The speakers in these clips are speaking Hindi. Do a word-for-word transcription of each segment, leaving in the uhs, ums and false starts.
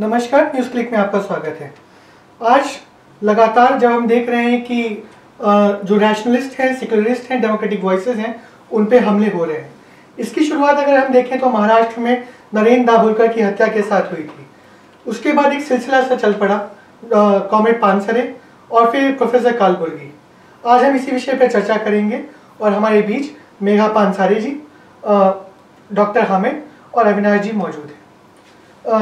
नमस्कार, न्यूज़ क्लिक में आपका स्वागत है। आज लगातार जब हम देख रहे हैं कि जो रैशनलिस्ट हैं, सेकुलरिस्ट हैं, डेमोक्रेटिक वॉइसेस हैं, उन पे हमले हो रहे हैं। इसकी शुरुआत अगर हम देखें तो महाराष्ट्र में नरेंद्र दाभोलकर की हत्या के साथ हुई थी। उसके बाद एक सिलसिला सा चल पड़ा, कॉमरेड पानसरे और फिर प्रोफेसर कलबुर्गी। आज हम इसी विषय पर चर्चा करेंगे और हमारे बीच मेघा पानसरे जी, डॉक्टर हामिद और अविनाश जी मौजूद हैं।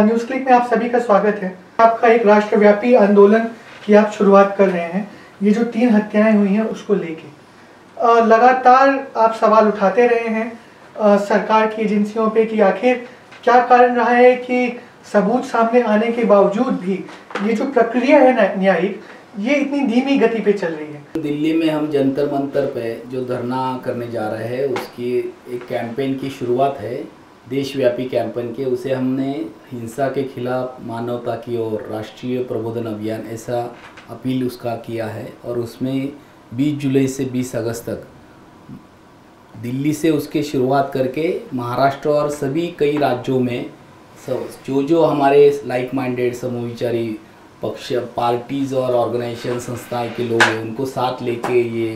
न्यूज़ क्लिक में आप सभी का स्वागत है। आपका एक राष्ट्रव्यापी आंदोलन की आप शुरुआत कर रहे हैं, ये जो तीन हत्याएं हुई हैं उसको लेके लगातार आप सवाल उठाते रहे हैं आ, सरकार की एजेंसियों पे कि आखिर क्या कारण रहा है कि सबूत सामने आने के बावजूद भी ये जो प्रक्रिया है न्यायिक, ये इतनी धीमी गति पे चल रही है। दिल्ली में हम जंतर मंतर पे जो धरना करने जा रहे हैं उसकी एक कैंपेन की शुरुआत है, देशव्यापी कैंपेन के। उसे हमने हिंसा के खिलाफ मानवता की ओर राष्ट्रीय प्रबोधन अभियान ऐसा अपील उसका किया है, और उसमें बीस जुलाई से बीस अगस्त तक दिल्ली से उसके शुरुआत करके महाराष्ट्र और सभी कई राज्यों में जो जो हमारे लाइक माइंडेड समूहविचारी पक्ष पार्टीज़ और ऑर्गेनाइजेशन संस्थाएं के लोग हैं, उनको साथ लेके ये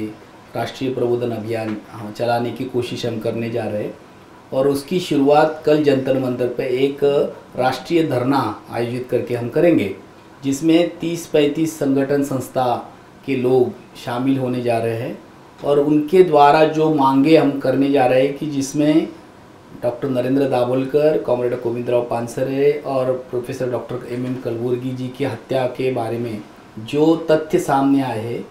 राष्ट्रीय प्रबोधन अभियान चलाने की कोशिश हम करने जा रहे हैं। और उसकी शुरुआत कल जंतर मंतर पे एक राष्ट्रीय धरना आयोजित करके हम करेंगे, जिसमें तीस पैंतीस संगठन संस्था के लोग शामिल होने जा रहे हैं। और उनके द्वारा जो मांगे हम करने जा रहे हैं कि जिसमें डॉक्टर नरेंद्र दाभोलकर, कॉमरेड गोविंद राव पानसरे और professor doctor M N Kalburgi ji की हत्या के बारे में जो तथ्य सामने आए हैं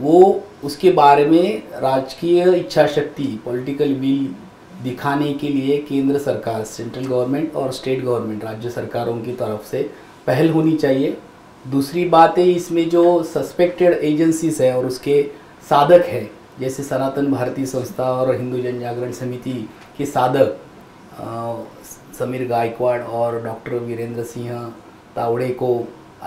वो उसके बारे में राजकीय इच्छा शक्ति, पॉलिटिकल विल दिखाने के लिए केंद्र सरकार, सेंट्रल गवर्नमेंट और स्टेट गवर्नमेंट, राज्य सरकारों की तरफ से पहल होनी चाहिए। दूसरी बात है, इसमें जो सस्पेक्टेड एजेंसीज है और उसके साधक है, जैसे सनातन भारतीय संस्था और हिंदू जन जागरण समिति के साधक समीर गायकवाड़ और डॉक्टर वीरेंद्र सिंह तावड़े को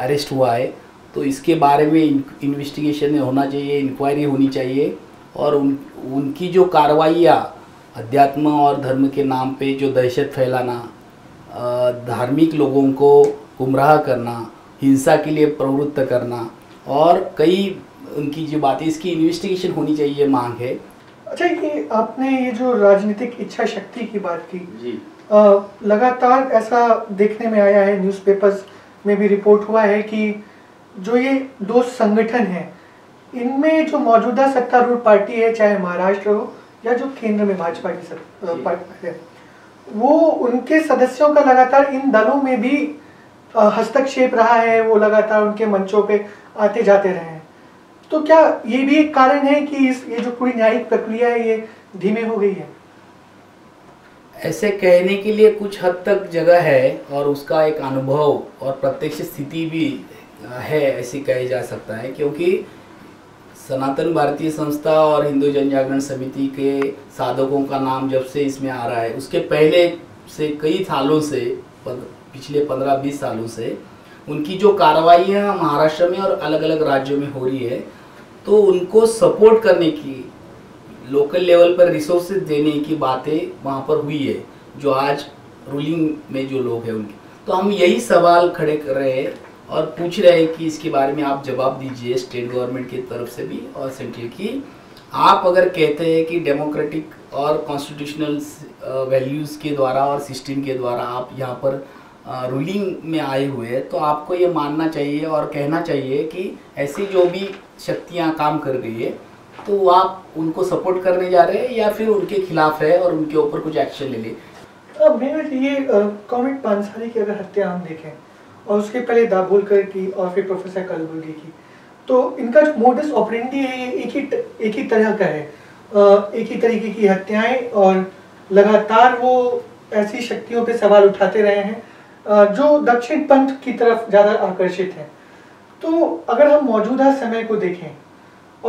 अरेस्ट हुआ है, तो इसके बारे में इन्वेस्टिगेशन होना चाहिए, इंक्वायरी होनी चाहिए। और उन उनकी जो कार्रवाइयाँ अध्यात्म और धर्म के नाम पे जो दहशत फैलाना, धार्मिक लोगों को गुमराह करना, हिंसा के लिए प्रवृत्त करना और कई उनकी जो बातें, इसकी इन्वेस्टिगेशन होनी चाहिए, मांग है। अच्छा, ये आपने ये जो राजनीतिक इच्छा शक्ति की बात की जी, आ, लगातार ऐसा देखने में आया है, न्यूज़पेपर्स में भी रिपोर्ट हुआ है कि जो ये दो संगठन हैं इनमें जो मौजूदा सत्तारूढ़ पार्टी है, चाहे महाराष्ट्र हो या जो केंद्र में भाजपा की सर, पार्टी है, वो उनके सदस्यों का लगातार इन दलों में भी हस्तक्षेप रहा है, वो लगातार उनके मंचों पे आते जाते रहे हैं। तो क्या ये भी एक कारण है कि इस ये जो पूरी न्यायिक प्रक्रिया है ये धीमे हो गई है? ऐसे कहने के लिए कुछ हद तक जगह है और उसका एक अनुभव और प्रत्यक्ष स्थिति भी है, ऐसे कहा जा सकता है, क्योंकि सनातन भारतीय संस्था और हिंदू जन जागरण समिति के साधकों का नाम जब से इसमें आ रहा है, उसके पहले से कई सालों से, पिछले पंद्रह बीस सालों से उनकी जो कार्रवाइयाँ महाराष्ट्र में और अलग अलग राज्यों में हो रही है, तो उनको सपोर्ट करने की, लोकल लेवल पर रिसोर्सेज देने की बातें वहाँ पर हुई है, जो आज रूलिंग में जो लोग हैं उनके। तो हम यही सवाल खड़े कर रहे हैं और पूछ रहे हैं कि इसके बारे में आप जवाब दीजिए, स्टेट गवर्नमेंट की तरफ से भी और सेंट्रल की। आप अगर कहते हैं कि डेमोक्रेटिक और कॉन्स्टिट्यूशनल वैल्यूज़ के द्वारा और सिस्टम के द्वारा आप यहाँ पर रूलिंग में आए हुए हैं, तो आपको ये मानना चाहिए और कहना चाहिए कि ऐसी जो भी शक्तियाँ काम कर रही है तो आप उनको सपोर्ट करने जा रहे हैं या फिर उनके खिलाफ है और उनके ऊपर कुछ एक्शन ले लें। अब ये कॉमरेड पानसरे की अगर हत्या हम देखें और उसके पहले दाभोलकर की और फिर प्रोफेसर कलबुर्गी की, तो इनका जो मोडस ऑपरेंडी है ये एक ही एक ही तरह का है, एक ही तरीके की हत्याएं, और लगातार वो ऐसी शक्तियों पे सवाल उठाते रहे हैं जो दक्षिण पंथ की तरफ ज़्यादा आकर्षित हैं। तो अगर हम मौजूदा समय को देखें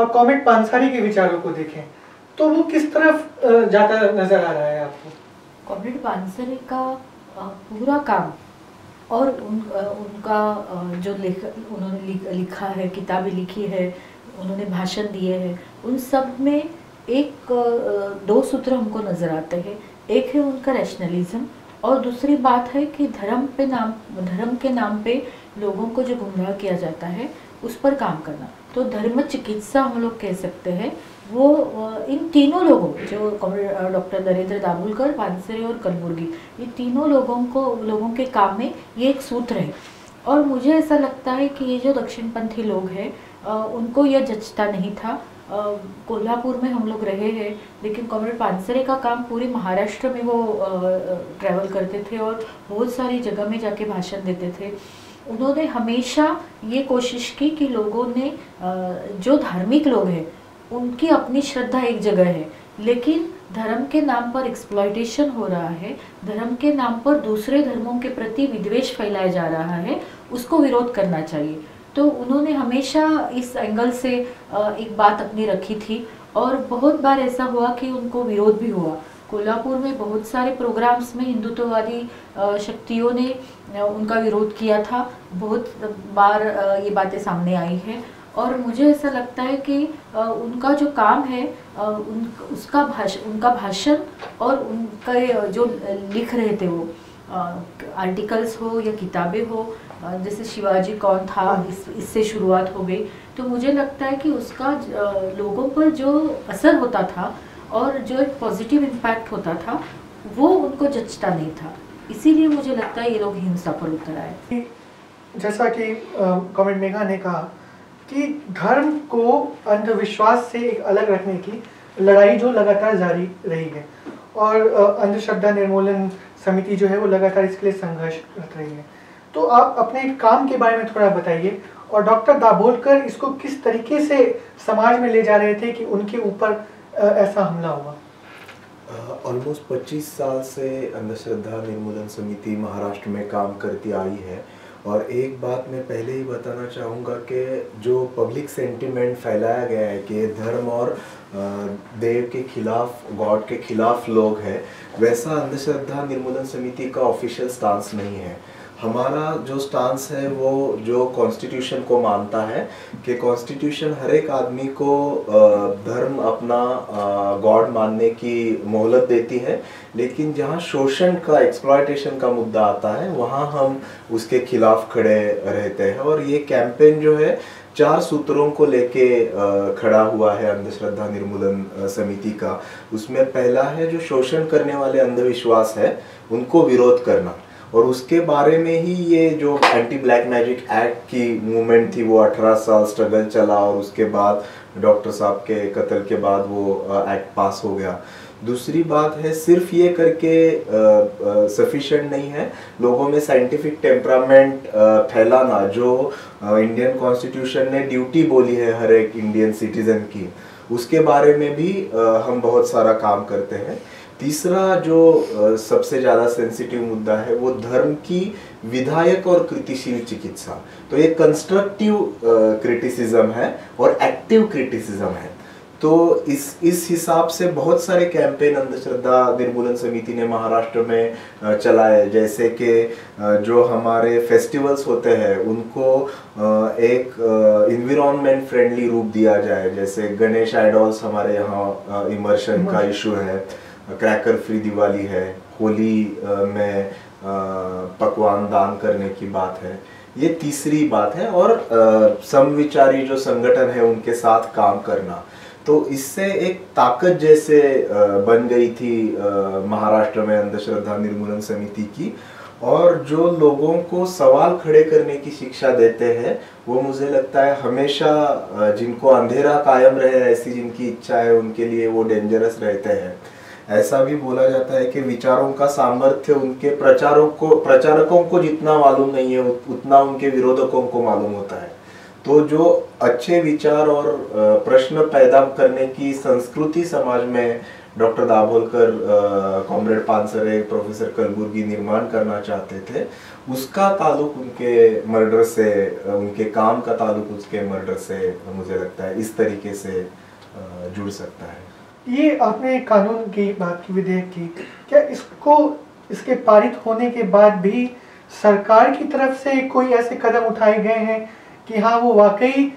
और कॉमरेड पानसरे के विचारों को देखें तो वो किस तरफ जाता नजर आ रहा है आपको? कॉमरेड पानसरे का पूरा काम और उन उनका जो लेख उन्होंने लिखा है, किताबें लिखी है, उन्होंने भाषण दिए हैं, उन सब में एक दो सूत्र हमको नज़र आते हैं। एक है उनका रैशनलिज्म और दूसरी बात है कि धर्म पे नाम धर्म के नाम पे लोगों को जो गुमराह किया जाता है उस पर काम करना, तो धर्म चिकित्सा हम लोग कह सकते हैं। वो इन तीनों लोगों जो डॉक्टर नरेंद्र दाभोलकर, पानसरे और कलबुर्गी, ये तीनों लोगों को लोगों के काम में ये एक सूत्र है। और मुझे ऐसा लगता है कि ये जो दक्षिणपंथी लोग हैं उनको यह जचता नहीं था। कोल्हापुर में हम लोग रहे हैं, लेकिन कॉमरेड पानसरे का काम पूरे महाराष्ट्र में वो ट्रैवल करते थे और बहुत सारी जगह में जाके भाषण देते थे। उन्होंने हमेशा ये कोशिश की कि लोगों ने, जो धार्मिक लोग हैं उनकी अपनी श्रद्धा एक जगह है, लेकिन धर्म के नाम पर एक्सप्लॉयटेशन हो रहा है, धर्म के नाम पर दूसरे धर्मों के प्रति विद्वेष फैलाया जा रहा है, उसको विरोध करना चाहिए। तो उन्होंने हमेशा इस एंगल से एक बात अपनी रखी थी और बहुत बार ऐसा हुआ कि उनको विरोध भी हुआ। कोल्हापुर में बहुत सारे प्रोग्राम्स में हिंदुत्ववादी शक्तियों ने उनका विरोध किया था, बहुत बार ये बातें सामने आई है। और मुझे ऐसा लगता है कि उनका जो काम है उन उसका भाषण उनका भाषण और उनके जो लिख रहे थे वो आर्टिकल्स हो या किताबें हो, जैसे शिवाजी कौन था इस इससे शुरुआत हो गई, तो मुझे लगता है कि उसका लोगों पर जो असर होता था और जो एक पॉजिटिव इम्पैक्ट होता था वो उनको जचता नहीं था। इसीलिए मुझे लगता है ये लोग हिंसा पर उतर आए। जैसा कि कमेंट मेघा ने कहा कि धर्म को अंधविश्वास से एक अलग रखने की लड़ाई जो लगातार जारी रही है और अंधश्रद्धा निर्मूलन समिति जो है वो लगातार इसके लिए संघर्ष रख रही है, तो आप अपने काम के बारे में थोड़ा बताइए और डॉक्टर दाभोलकर इसको किस तरीके से समाज में ले जा रहे थे कि उनके ऊपर ऐसा हमला हुआ। ऑलमोस्ट पच्चीस साल से अंधश्रद्धा निर्मूलन समिति महाराष्ट्र में काम करती आई है। और एक बात मैं पहले ही बताना चाहूँगा कि जो पब्लिक सेंटिमेंट फैलाया गया है कि धर्म और देव के खिलाफ, गॉड के खिलाफ लोग हैं, वैसा अंधश्रद्धा निर्मूलन समिति का ऑफिशियल स्टांस नहीं है। हमारा जो स्टांस है वो जो कॉन्स्टिट्यूशन को मानता है कि कॉन्स्टिट्यूशन हर एक आदमी को धर्म अपना गॉड मानने की मोहलत देती है, लेकिन जहाँ शोषण का, एक्सप्लॉयटेशन का मुद्दा आता है वहाँ हम उसके खिलाफ खड़े रहते हैं। और ये कैंपेन जो है चार सूत्रों को लेके खड़ा हुआ है अंधश्रद्धा निर्मूलन समिति का। उसमें पहला है जो शोषण करने वाले अंधविश्वास है उनको विरोध करना, और उसके बारे में ही ये जो एंटी ब्लैक मैजिक एक्ट की मूवमेंट थी वो अठारह साल स्ट्रगल चला और उसके बाद डॉक्टर साहब के कत्ल के बाद वो एक्ट पास हो गया। दूसरी बात है सिर्फ ये करके सफिशिएंट नहीं है, लोगों में साइंटिफिक टेम्परामेंट फैलाना, जो इंडियन कॉन्स्टिट्यूशन ने ड्यूटी बोली है हर एक इंडियन सिटीजन की, उसके बारे में भी हम बहुत सारा काम करते हैं। तीसरा जो सबसे ज़्यादा सेंसिटिव मुद्दा है वो धर्म की विधायक और कृतिशील चिकित्सा, तो ये कंस्ट्रक्टिव क्रिटिसिज्म है और एक्टिव क्रिटिसिज्म है। तो इस इस हिसाब से बहुत सारे कैंपेन अंधश्रद्धा निर्मूलन समिति ने महाराष्ट्र में चलाए, जैसे कि जो हमारे फेस्टिवल्स होते हैं उनको एक इन्वायरमेंट फ्रेंडली रूप दिया जाए, जैसे गणेश आइडॉल्स हमारे यहाँ इमर्शन का इशू है, क्रैकर फ्री दिवाली है, होली में पकवान दान करने की बात है, ये तीसरी बात है। और समविचारी जो संगठन है उनके साथ काम करना, तो इससे एक ताकत जैसे बन गई थी महाराष्ट्र में अंधश्रद्धा निर्मूलन समिति की। और जो लोगों को सवाल खड़े करने की शिक्षा देते हैं वो मुझे लगता है हमेशा, जिनको अंधेरा कायम रहे ऐसी जिनकी इच्छा है उनके लिए वो डेंजरस रहते हैं। ऐसा भी बोला जाता है कि विचारों का सामर्थ्य उनके प्रचारों को प्रचारकों को जितना मालूम नहीं है उतना उनके विरोधकों को मालूम होता है। तो जो अच्छे विचार और प्रश्न पैदा करने की संस्कृति समाज में doctor Dabholkar, comrade Pansare, professor Kalburgi निर्माण करना चाहते थे, उसका ताल्लुक उनके मर्डर से, उनके काम का ताल्लुक उसके मर्डर से मुझे लगता है इस तरीके से जुड़ सकता है। ये आपने कानून की बात की, विधेयक की, क्या इसको इसके पारित होने के बाद भी सरकार की तरफ से कोई ऐसे कदम उठाए गए हैं कि हाँ वो वाकई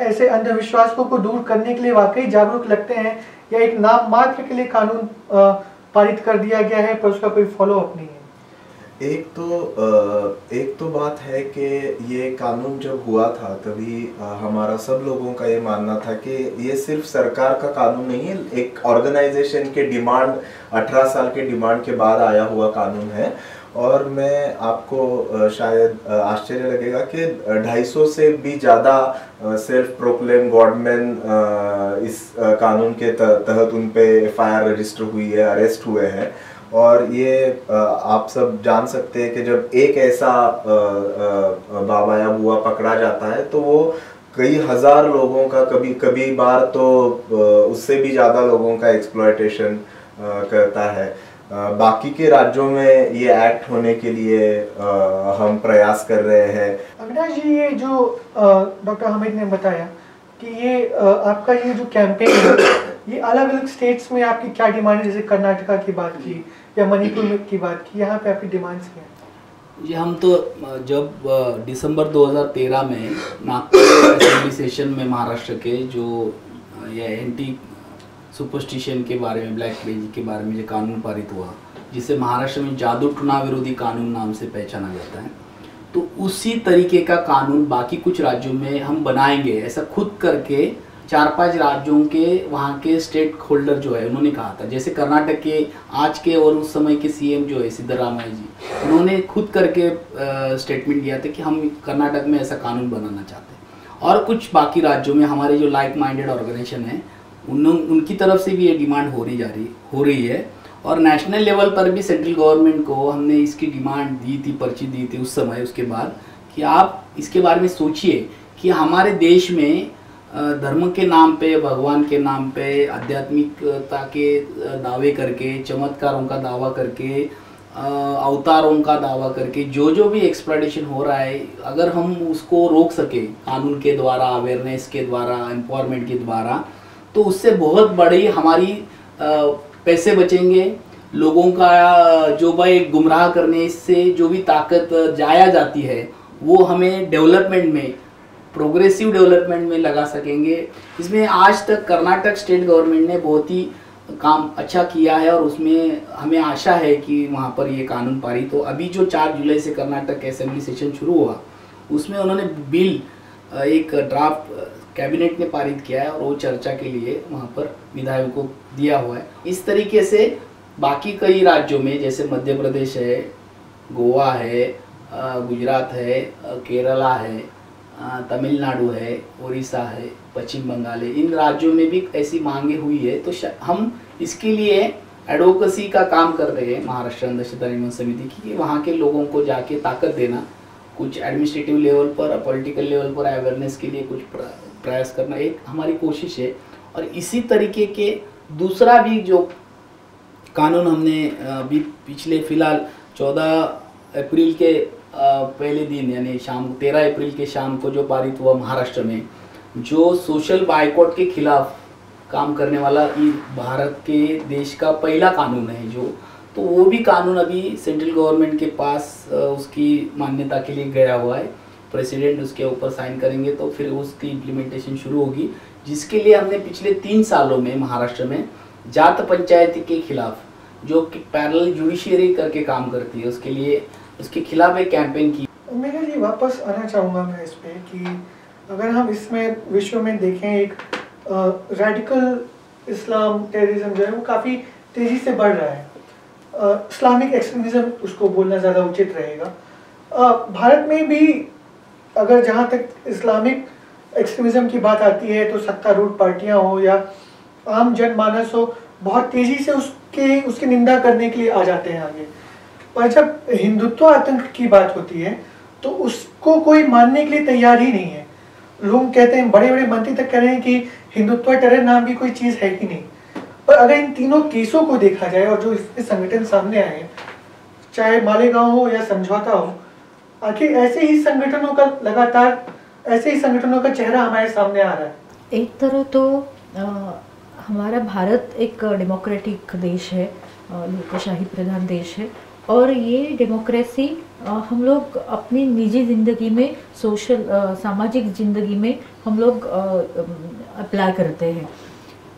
ऐसे अंधविश्वासों को दूर करने के लिए वाकई जागरूक लगते हैं, या एक नाम मात्र के लिए कानून पारित कर दिया गया है पर उसका कोई फॉलोअप नहीं है। एक तो एक तो बात है कि ये कानून जब हुआ था तभी हमारा सब लोगों का ये मानना था कि ये सिर्फ सरकार का कानून नहीं है, एक ऑर्गेनाइजेशन के डिमांड अठारह साल के डिमांड के बाद आया हुआ कानून है। और मैं आपको शायद आश्चर्य लगेगा कि दो सौ पचास से भी ज़्यादा सेल्फ प्रोक्लेम गवर्नमेंट इस कानून के तहत उन पे एफ आई आर रजिस्टर हुई है, अरेस्ट हुए हैं। और ये आप सब जान सकते हैं कि जब एक ऐसा बाबा या बुआ पकड़ा जाता है तो वो कई हज़ार लोगों का, कभी कभी बार तो उससे भी ज़्यादा लोगों का एक्सप्लॉयटेशन करता है। बाकी के राज्यों में ये एक्ट होने के लिए हम प्रयास कर रहे हैं। अविनाश जी, ये जो डॉक्टर हामिद ने बताया कि ये आपका ये जो कैंपेन है ये अलग अलग स्टेट्स में आपकी क्या डिमांड है? जैसे कर्नाटका की बात की या मणिपुर की बात की, यहाँ पे आपकी डिमांड्स क्या है? जी, हम तो जब दिसंबर दो हज़ार तेरह में नागपुर असेंबली सेशन में महाराष्ट्र के जो ये एंटी सुपरस्टिशन के बारे में, ब्लैक मैजिक के बारे में जो कानून पारित हुआ, जिसे महाराष्ट्र में जादू टोना विरोधी कानून नाम से पहचाना जाता है, तो उसी तरीके का कानून बाकी कुछ राज्यों में हम बनाएंगे ऐसा खुद करके चार पांच राज्यों के वहाँ के स्टेट होल्डर जो है उन्होंने कहा था। जैसे कर्नाटक के आज के और उस समय के सीएम जो है सिद्धरामय्य जी, उन्होंने खुद करके स्टेटमेंट दिया था कि हम कर्नाटक में ऐसा कानून बनाना चाहते हैं। और कुछ बाकी राज्यों में हमारे जो लाइक माइंडेड ऑर्गेनाइजेशन है उन उनकी तरफ से भी ये डिमांड हो रही जा रही हो रही है। और नेशनल लेवल पर भी सेंट्रल गवर्नमेंट को हमने इसकी डिमांड दी थी, पर्ची दी थी उस समय, उसके बाद कि आप इसके बारे में सोचिए कि हमारे देश में धर्म के नाम पे, भगवान के नाम पे, आध्यात्मिकता के दावे करके, चमत्कारों का दावा करके, अवतारों का दावा करके जो जो भी एक्सप्लॉयटेशन हो रहा है, अगर हम उसको रोक सके कानून के द्वारा, अवेयरनेस के द्वारा, एम्पावरमेंट के द्वारा, तो उससे बहुत बड़ी हमारी पैसे बचेंगे। लोगों का जो भाई गुमराह करने से जो भी ताकत जाया जाती है वो हमें डेवलपमेंट में, प्रोग्रेसिव डेवलपमेंट में लगा सकेंगे। इसमें आज तक कर्नाटक स्टेट गवर्नमेंट ने बहुत ही काम अच्छा किया है और उसमें हमें आशा है कि वहाँ पर ये कानून पारित हो। अभी जो चार जुलाई से कर्नाटक असेंबली सेशन शुरू हुआ उसमें उन्होंने बिल, एक ड्राफ्ट कैबिनेट ने पारित किया है और वो चर्चा के लिए वहाँ पर विधायकों को दिया हुआ है। इस तरीके से बाकी कई राज्यों में, जैसे मध्य प्रदेश है, गोवा है, गुजरात है, केरला है, तमिलनाडु है, उड़ीसा है, पश्चिम बंगाल है, इन राज्यों में भी ऐसी मांगे हुई है। तो हम इसके लिए एडवोकेसी का काम कर रहे हैं महाराष्ट्र अंधश्रद्धा निर्मूलन समिति की, कि वहाँ के लोगों को जाके ताकत देना, कुछ एडमिनिस्ट्रेटिव लेवल पर, पॉलिटिकल लेवल पर अवेयरनेस के लिए कुछ प्रयास करना एक हमारी कोशिश है। और इसी तरीके के दूसरा भी जो कानून हमने अभी पिछले फिलहाल चौदह अप्रैल के पहले दिन, यानी शाम तेरह अप्रैल के शाम को जो पारित हुआ महाराष्ट्र में, जो सोशल बायकॉट के खिलाफ काम करने वाला ये भारत के देश का पहला कानून है जो, तो वो भी कानून अभी सेंट्रल गवर्नमेंट के पास उसकी मान्यता के लिए गया हुआ है। प्रेसिडेंट उसके ऊपर साइन करेंगे तो फिर उसकी इम्प्लीमेंटेशन शुरू होगी, जिसके लिए हमने पिछले तीन सालों में महाराष्ट्र में जात पंचायती के खिलाफ, जो कि पैरेलल जुडिशियरी करके काम करती है, उसके लिए उसके खिलाफ एक कैंपेन की। मेरे लिए वापस आना चाहूँगा मैं इस पर कि अगर हम इसमें विश्व में देखें, एक रेडिकल इस्लाम टेररिज्म जो है वो काफ़ी तेज़ी से बढ़ रहा है, आ, इस्लामिक एक्सट्रीमिज़म उसको बोलना ज़्यादा उचित रहेगा। आ, भारत में भी अगर जहाँ तक इस्लामिक एक्सट्रीमिज़म की बात आती है तो सत्तारूढ़ पार्टियाँ हो या आम जनमानस हो, बहुत तेज़ी से उसके उसकी निंदा करने के लिए आ जाते हैं आगे। पर जब हिंदुत्व आतंक की बात होती है तो उसको कोई मानने के लिए तैयार ही नहीं है। लोग कहते हैं, बड़े बड़े मंत्री तक कह रहे हैं कि हिंदुत्व टेरर नाम की कोई चीज़ है ही नहीं। पर अगर इन तीनों केसों को देखा जाए और जो इसके संगठन सामने आए हैं, चाहे मालेगांव हो या समझौता हो, आखिर ऐसे ही संगठनों का लगातार ऐसे ही संगठनों का चेहरा हमारे सामने आ रहा है। एक तरह तो आ, हमारा भारत एक डेमोक्रेटिक देश है, लोकशाही प्रधान देश है, और ये डेमोक्रेसी हम लोग अपनी निजी ज़िंदगी में, सोशल आ, सामाजिक ज़िंदगी में हम लोग अप्लाई करते हैं।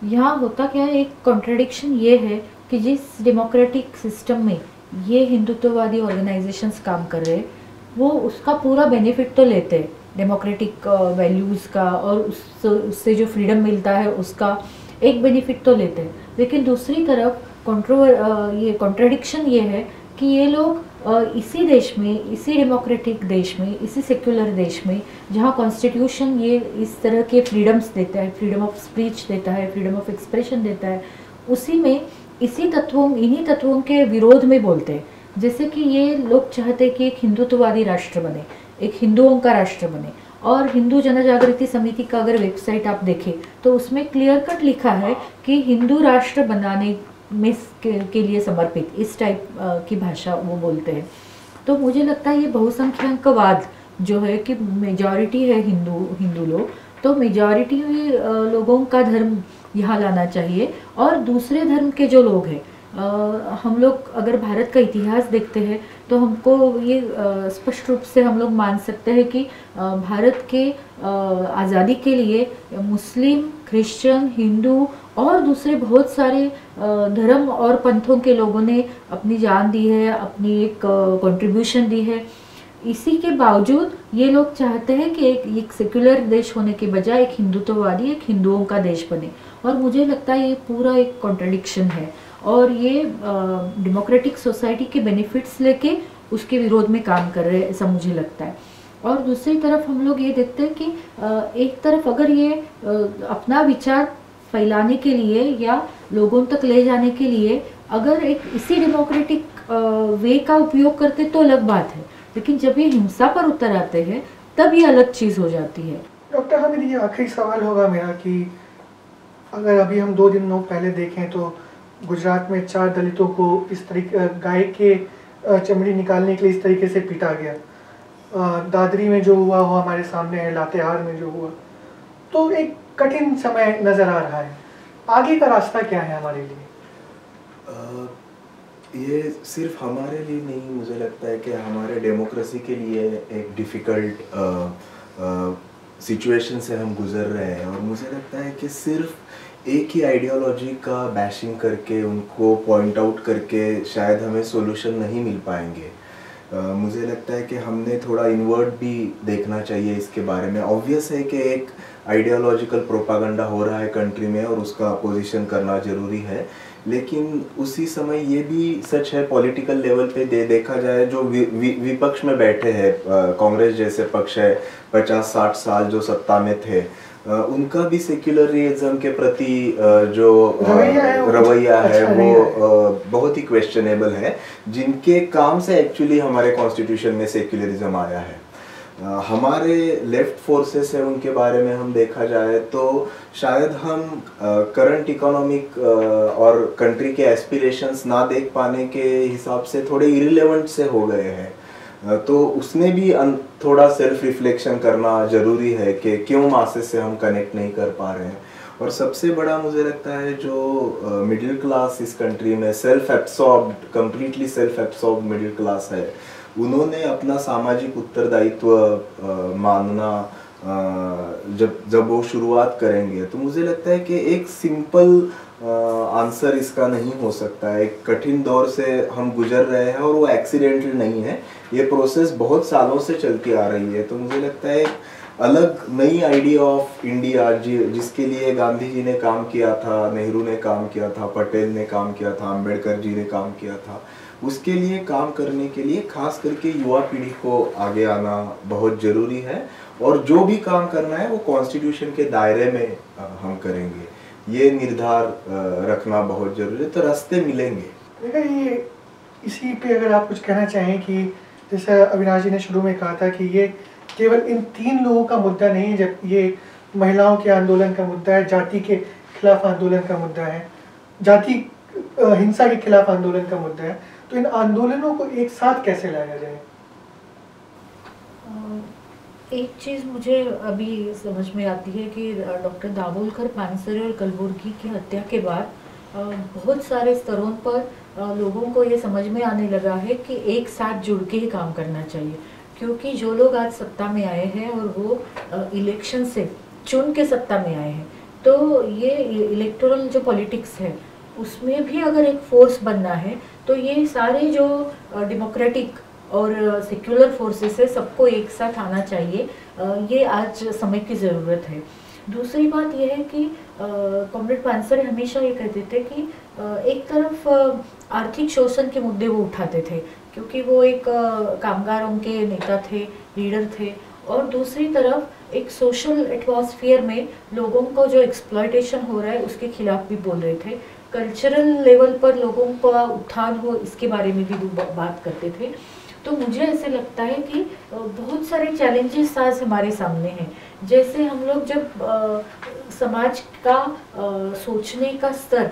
यहाँ होता क्या है, एक कॉन्ट्रडिक्शन ये है कि जिस डेमोक्रेटिक सिस्टम में ये हिंदुत्ववादी ऑर्गेनाइजेशंस काम कर रहे हैं वो उसका पूरा बेनिफिट तो लेते हैं, डेमोक्रेटिक वैल्यूज़ का और उस उससे जो फ्रीडम मिलता है उसका एक बेनिफिट तो लेते हैं, लेकिन दूसरी तरफ कॉन्ट्रोवर ये कॉन्ट्रडिक्शन ये है कि ये लोग इसी देश में, इसी डेमोक्रेटिक देश में, इसी सेक्युलर देश में जहाँ कॉन्स्टिट्यूशन ये इस तरह के फ्रीडम्स देता है, फ्रीडम ऑफ स्पीच देता है, फ्रीडम ऑफ एक्सप्रेशन देता है, उसी में इसी तत्वों इन्हीं तत्वों के विरोध में बोलते हैं। जैसे कि ये लोग चाहते कि एक हिंदुत्ववादी राष्ट्र बने, एक हिंदुओं का राष्ट्र बने, और हिंदू जन जागरण समिति का अगर वेबसाइट आप देखें तो उसमें क्लियर कट लिखा है कि हिंदू राष्ट्र बनाने में के, के लिए समर्पित, इस टाइप की भाषा वो बोलते हैं। तो मुझे लगता है ये बहुसंख्यकवाद जो है कि मेजॉरिटी है हिंदू हिंदू लोग, तो मेजॉरिटी लोगों का धर्म यहाँ लाना चाहिए, और दूसरे धर्म के जो लोग हैं, हम लोग अगर भारत का इतिहास देखते हैं तो हमको ये स्पष्ट रूप से हम लोग मान सकते हैं कि भारत के आज़ादी के लिए मुस्लिम, क्रिश्चियन, हिंदू और दूसरे बहुत सारे धर्म और पंथों के लोगों ने अपनी जान दी है, अपनी एक कंट्रीब्यूशन दी है। इसी के बावजूद ये लोग चाहते हैं कि एक एक सेक्युलर देश होने के बजाय एक हिंदुत्ववादी, एक हिंदुओं का देश बने, और मुझे लगता है ये पूरा एक कॉन्ट्रडिक्शन है, और ये डेमोक्रेटिक सोसाइटी के बेनिफिट्स लेके उसके विरोध में काम कर रहे हैं, ऐसा मुझे लगता है। और दूसरी तरफ हम लोग ये देखते हैं कि आ, एक तरफ अगर ये आ, अपना विचार फैलाने के लिए या लोगों तक ले जाने के लिए अगर एक इसी डेमोक्रेटिक वे का उपयोग करते तो अलग बात है, लेकिन जब ये हिंसा पर उतर आते हैं तब ये अलग चीज़ हो जाती है। डॉक्टर हामिद, ये आखिरी सवाल होगा मेरा कि अगर अभी हम दो दिनों पहले देखें तो गुजरात में चार दलितों को इस तरीके गाय के चमड़ी निकालने के लिए इस तरीके से पीटा गया, दादरी में जो हुआ हुआ हमारे सामने है, लातेहार में जो हुआ, तो एक कठिन समय नज़र आ रहा है। आगे का रास्ता क्या है हमारे लिए? आ... ये सिर्फ हमारे लिए नहीं, मुझे लगता है कि हमारे डेमोक्रेसी के लिए एक डिफ़िकल्ट सिचुएशन से हम गुज़र रहे हैं, और मुझे लगता है कि सिर्फ एक ही आइडियोलॉजी का बैशिंग करके, उनको पॉइंट आउट करके शायद हमें सॉल्यूशन नहीं मिल पाएंगे। uh, मुझे लगता है कि हमने थोड़ा इनवर्ड भी देखना चाहिए इसके बारे में। ऑब्वियस है कि एक आइडियोलॉजिकल प्रोपागेंडा हो रहा है कंट्री में और उसका अपोजिशन करना ज़रूरी है, लेकिन उसी समय ये भी सच है पॉलिटिकल लेवल पे दे देखा जाए जो वि, वि, विपक्ष में बैठे हैं, कांग्रेस जैसे पक्ष है पचास साठ साल जो सत्ता में थे, आ, उनका भी सेक्युलरिज्म के प्रति आ, जो रवैया है वो आ, बहुत ही क्वेश्चनेबल है, जिनके काम से एक्चुअली हमारे कॉन्स्टिट्यूशन में सेक्युलरिज्म आया है। आ, हमारे लेफ्ट फोर्सेस है उनके बारे में हम देखा जाए तो शायद हम करंट इकोनॉमिक और कंट्री के एस्पिरेशंस ना देख पाने के हिसाब से थोड़े इरिलेवेंट से हो गए हैं, आ, तो उसमें भी अन, थोड़ा सेल्फ रिफ्लेक्शन करना ज़रूरी है कि क्यों मासेस से हम कनेक्ट नहीं कर पा रहे हैं। और सबसे बड़ा मुझे लगता है जो मिडिल क्लास इस कंट्री में self absorbed, completely self absorbed middle class है, उन्होंने अपना सामाजिक उत्तरदायित्व मानना आ, जब जब वो शुरुआत करेंगे तो मुझे लगता है कि एक सिंपल आंसर इसका नहीं हो सकता है। एक कठिन दौर से हम गुजर रहे हैं और वो एक्सीडेंटल नहीं है, ये प्रोसेस बहुत सालों से चलती आ रही है। तो मुझे लगता है अलग नई आइडिया ऑफ इंडिया जि, जिसके लिए गांधी जी ने काम किया था, नेहरू ने काम किया था, पटेल ने काम किया था, अम्बेडकर जी ने काम किया था, उसके लिए काम करने के लिए खास करके युवा पीढ़ी को आगे आना बहुत ज़रूरी है, और जो भी काम करना है वो कॉन्स्टिट्यूशन के दायरे में हम करेंगे, ये निर्धार रखना बहुत ज़रूरी है, तो रास्ते मिलेंगे। देखा ये इसी पे अगर आप कुछ कहना चाहें कि जैसे अविनाश जी ने शुरू में कहा था कि ये केवल इन तीन लोगों का मुद्दा नहीं है, जब ये महिलाओं के आंदोलन का मुद्दा है, जाति के खिलाफ आंदोलन का मुद्दा है, जाति हिंसा के खिलाफ आंदोलन का मुद्दा है, तो इन आंदोलनों को एक साथ कैसे लाया जाए? एक चीज़ मुझे अभी समझ में आती है कि डॉक्टर दाभोलकर, पानसरे और कलबुर्गी की हत्या के बाद बहुत सारे स्तरों पर लोगों को ये समझ में आने लगा है कि एक साथ जुड़ के ही काम करना चाहिए, क्योंकि जो लोग आज सत्ता में आए हैं और वो इलेक्शन से चुन के सत्ता में आए हैं, तो ये इलेक्टोरल जो पॉलिटिक्स है उसमें भी अगर एक फोर्स बनना है तो ये सारे जो डेमोक्रेटिक और सेक्युलर फोर्सेस है सबको एक साथ आना चाहिए, ये आज समय की ज़रूरत है। दूसरी बात यह है कि कॉमरेड पानसरे हमेशा ये कहते थे कि एक तरफ आर्थिक शोषण के मुद्दे वो उठाते थे क्योंकि वो एक कामगारों के नेता थे, लीडर थे, और दूसरी तरफ एक सोशल एटमॉस्फेयर में लोगों को जो एक्सप्लॉयटेशन हो रहा है उसके खिलाफ भी बोल रहे थे। कल्चरल लेवल पर लोगों का उत्थान हो इसके बारे में भी बात करते थे। तो मुझे ऐसे लगता है कि बहुत सारे चैलेंजेस आज हमारे सामने हैं। जैसे हम लोग जब आ, समाज का आ, सोचने का स्तर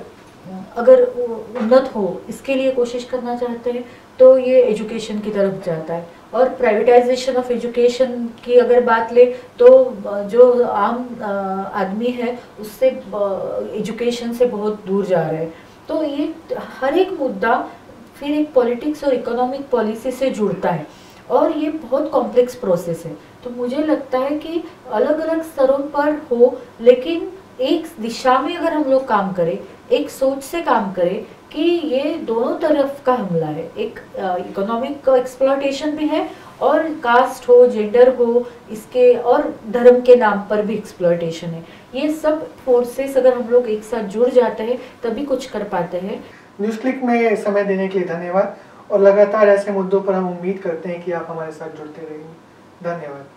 अगर उन्नत हो इसके लिए कोशिश करना चाहते हैं तो ये एजुकेशन की तरफ जाता है, और प्राइवेटाइजेशन ऑफ एजुकेशन की अगर बात ले तो जो आम आदमी है उससे एजुकेशन से बहुत दूर जा रहा है। तो ये हर एक मुद्दा फिर एक पॉलिटिक्स और इकोनॉमिक पॉलिसी से जुड़ता है और ये बहुत कॉम्प्लेक्स प्रोसेस है। तो मुझे लगता है कि अलग अलग स्तरों पर हो, लेकिन एक दिशा में अगर हम लोग काम करें, एक सोच से काम करें कि ये दोनों तरफ का हमला है, एक इकोनॉमिक एक्सप्लॉयटेशन भी है और कास्ट हो, जेंडर हो, इसके और धर्म के नाम पर भी एक्सप्लॉयटेशन है। ये सब फोर्सेस अगर हम लोग एक साथ जुड़ जाते हैं तभी कुछ कर पाते हैं। न्यूज़ क्लिक में समय देने के लिए धन्यवाद, और लगातार ऐसे मुद्दों पर हम उम्मीद करते हैं कि आप हमारे साथ जुड़ते रहेंगे। धन्यवाद।